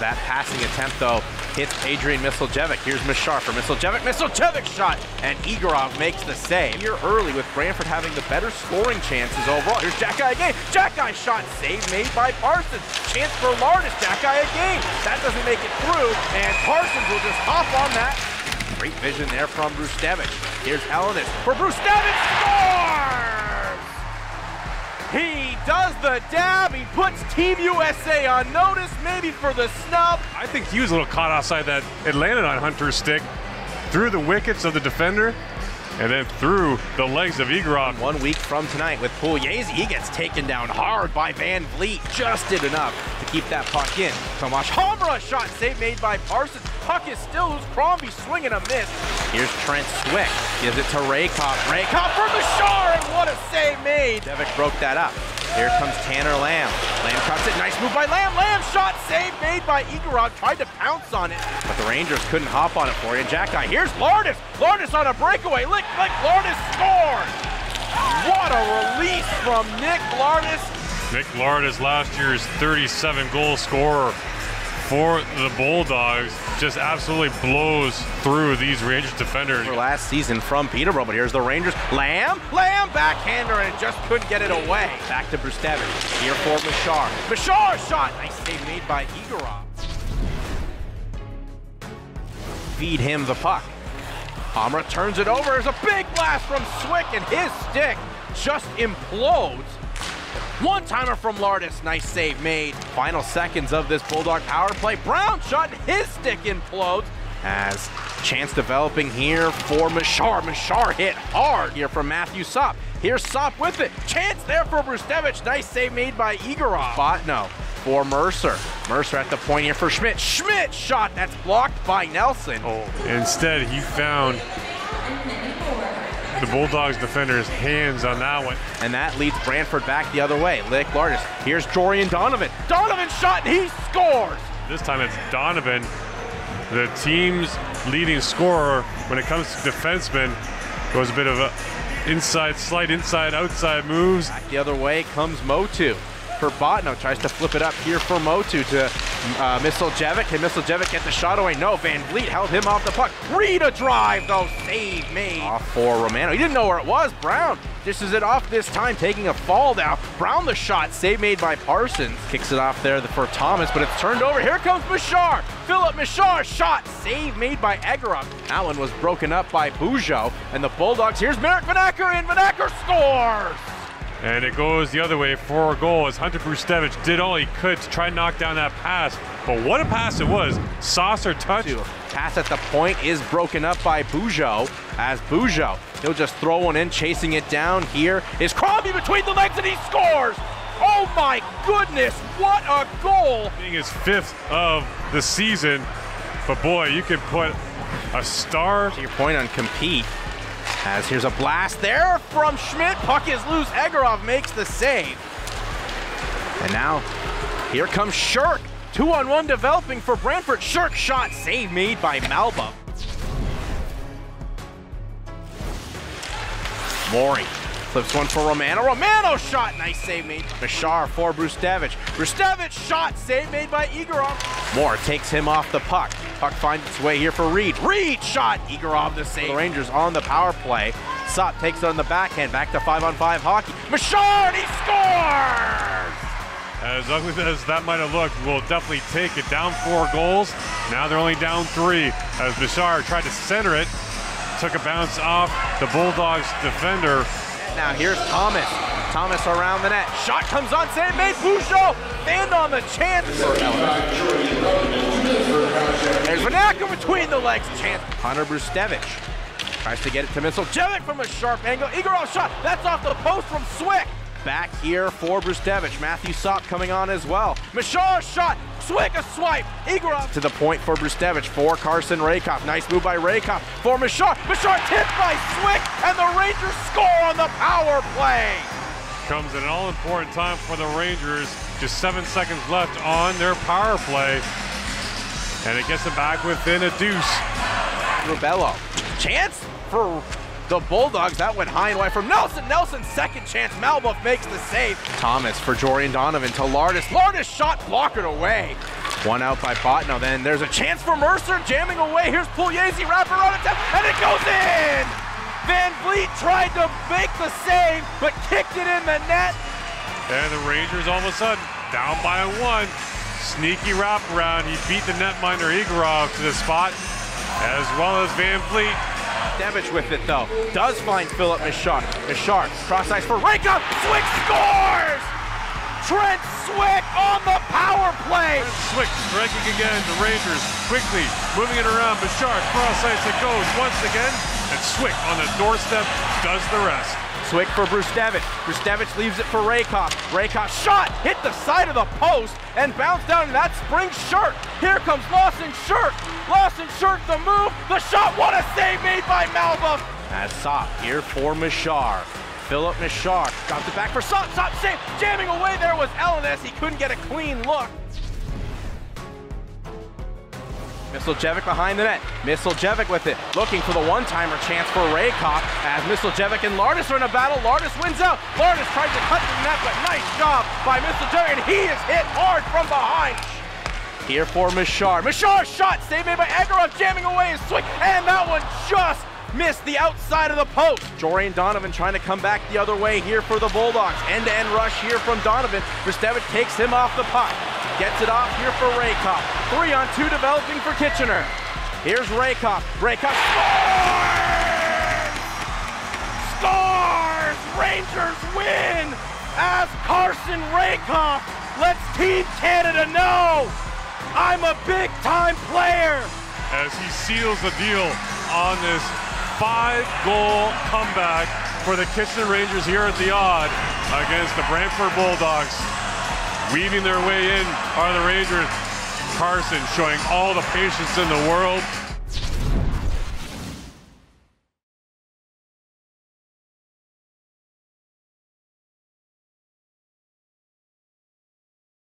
as that passing attempt, though, hits Adrian Miseljevic. Here's Bashar for Miseljevic. Miseljevic's shot, and Egorov makes the save. Here early with Brantford having the better scoring chances overall. Here's Jacki again. Jacki shot, save made by Parsons. Chance for Lardis. Jacki again. That doesn't make it through, and Parsons will just hop on that. Great vision there from Brzustewicz. Here's Alanis for Brzustewicz. Scores! He does the dab. He puts Team USA on notice, maybe for the snub. I think he was a little caught outside that. It landed on Hunter's stick, through the wickets of the defender, and then through the legs of Egorov. 1 week from tonight with Pugliese, he gets taken down hard by Van Vliet. Just did enough to keep that puck in. Tomas Hamara shot, save made by Parsons. Puck is still loose. Crombie swinging a miss. Here's Trent Swick, gives it to Rehkopf. Rehkopf for Bashar, and what a save made. Devic broke that up. Here comes Tanner Lamb. Lamb cuts it, nice move by Lamb. Lamb shot, save made by Egorov. Tried to pounce on it, but the Rangers couldn't hop on it for you. Jacki, here's Lardis. Lardis on a breakaway. Lick, lick, Lardis scores. What a release from Nick Lardis. Nick Lardis, last year's 37-goal scorer for the Bulldogs, just absolutely blows through these Rangers defenders. For last season from Peterborough, but here's the Rangers. Lamb backhander, and just couldn't get it away. Back to Brzustewicz, here for Bashar. Bashar shot, nice save made by Egorov. Feed him the puck. Hamara turns it over, there's a big blast from Swick, and his stick just implodes. One-timer from Lardis, nice save made. Final seconds of this Bulldog power play. Brown shot, his stick implodes. As chance developing here for Mesar. Mesar hit hard here from Matthew Sop. Here's Sop with it. Chance there for Brzustewicz, nice save made by Egorov. Botno for Mercer. Mercer at the point here for Schmidt. Schmidt shot, that's blocked by Nelson. Instead, he found the Bulldogs defender's hands on that one. And that leads Brantford back the other way. Nick Lardis. Here's Jorian Donovan. Donovan shot, and he scores! This time it's Donovan, the team's leading scorer. When it comes to defensemen, goes a bit of a slight inside, outside moves. Back the other way comes Motu for Botno. Tries to flip it up here for Motu to Miseljevic. Can Miseljevic get the shot away? No, Van Vliet held him off the puck. Free to drive, though, save made. Off for Romano. He didn't know where it was. Brown dishes it off this time, taking a fall down. Brown the shot, save made by Parsons. Kicks it off there for Thomas, but it's turned over. Here comes Bashar. Philip Bashar shot, save made by Egorov. That one was broken up by Bougeau, and the Bulldogs. Here's Merrick Van Acker, and Van Acker scores! And it goes the other way for a goal as Hunter Brzustewicz did all he could to try and knock down that pass. But what a pass it was. Saucer touch. Pass at the point is broken up by Bougeau. As Bougeau, he'll just throw one in, chasing it down. Here is Crombie between the legs, and he scores! Oh my goodness, what a goal! Being his fifth of the season. But boy, you could put a star. To your point on compete. As here's a blast there from Schmidt. Puck is loose. Egorov makes the save. And now, here comes Sherk. 2-on-1 developing for Brantford. Sherk shot, save made by Malba. Morey flips one for Romano. Romano shot, nice save made. Bashar for Brzustewicz. Brzustewicz shot, save made by Egorov. Moore takes him off the puck. Puck finds its way here for Reed. Reed shot, Egorov the save. The Rangers on the power play. Sop takes it on the backhand, back to 5-on-5 hockey. Bashar, he scores! As ugly as that might have looked, we'll definitely take it. Down 4 goals, now they're only down 3. As Bashar tried to center it, took a bounce off the Bulldogs defender. Now here's Thomas. Thomas around the net. Shot comes on, save made, Bougeau. Fanned on the chance for Ellen. There's Van Acker between the legs, chance. Hunter Brzustewicz tries to get it to Miseljevic from a sharp angle. Egorov shot, that's off the post from Swick. Back here for Brzustewicz. Matthew Sop coming on as well. Mesar shot, Swick a swipe. Egorov to the point for Brzustewicz for Carson Rehkopf. Nice move by Rehkopf for Mesar. Mesar tipped by Swick, and the Rangers score on the power play. Comes at an all-important time for the Rangers. Just 7 seconds left on their power play. And it gets them back within a deuce. Rubello, chance for the Bulldogs, that went high and wide from Nelson. Nelson's second chance, Malbuff makes the save. Thomas for Jorian Donovan to Lardis. Lardis shot, blocked it away. One out by Botno, then there's a chance for Mercer jamming away. Here's Pugliese, wrap around attempt, and it goes in! Van Vliet tried to make the save, but kicked it in the net. And the Rangers all of a sudden down by one. Sneaky wrap around. He beat the netminder Egorov to the spot, as well as Van Vliet. Devic with it though, does find Philip Mesar. Mesar cross ice for Rehkopf. Swick scores! Trent Swick on the power play. Swick striking again. The Rangers quickly moving it around. Bashar cross ice, it goes once again, and Swick on the doorstep does the rest. Swick for Brzustewicz. Brzustewicz leaves it for Rehkopf. Rehkopf shot hit the side of the post and bounced down, and that's Spring Sherk. Here comes Lawson Sherk. Lawson Sherk the move, the shot, what a save made by Malba. That's Sop here for Mesar. Philip Mesar drops it back for Sop. Sop save, jamming away there was Alanis. He couldn't get a clean look. Miseljevic behind the net. Miseljevic with it, looking for the one-timer chance for Rehkopf as Miseljevic and Lardis are in a battle. Lardis wins out. Lardis tries to cut the net, but nice job by Miseljevic, and he is hit hard from behind. Here for Mesar. Mesar shot, saved made by Egorov, jamming away his swing, and that one just missed the outside of the post. Jorian Donovan trying to come back the other way here for the Bulldogs. End-to-end rush here from Donovan. Brzustewicz takes him off the puck. Gets it off here for Rehkopf. 3-on-2 developing for Kitchener. Here's Rehkopf. Rehkopf scores! Scores! Rangers win! As Carson Rehkopf lets Team Canada know I'm a big-time player. As he seals the deal on this 5-goal comeback for the Kitchener Rangers here at the Odd against the Brantford Bulldogs. Weaving their way in are the Rangers. Parsons showing all the patience in the world.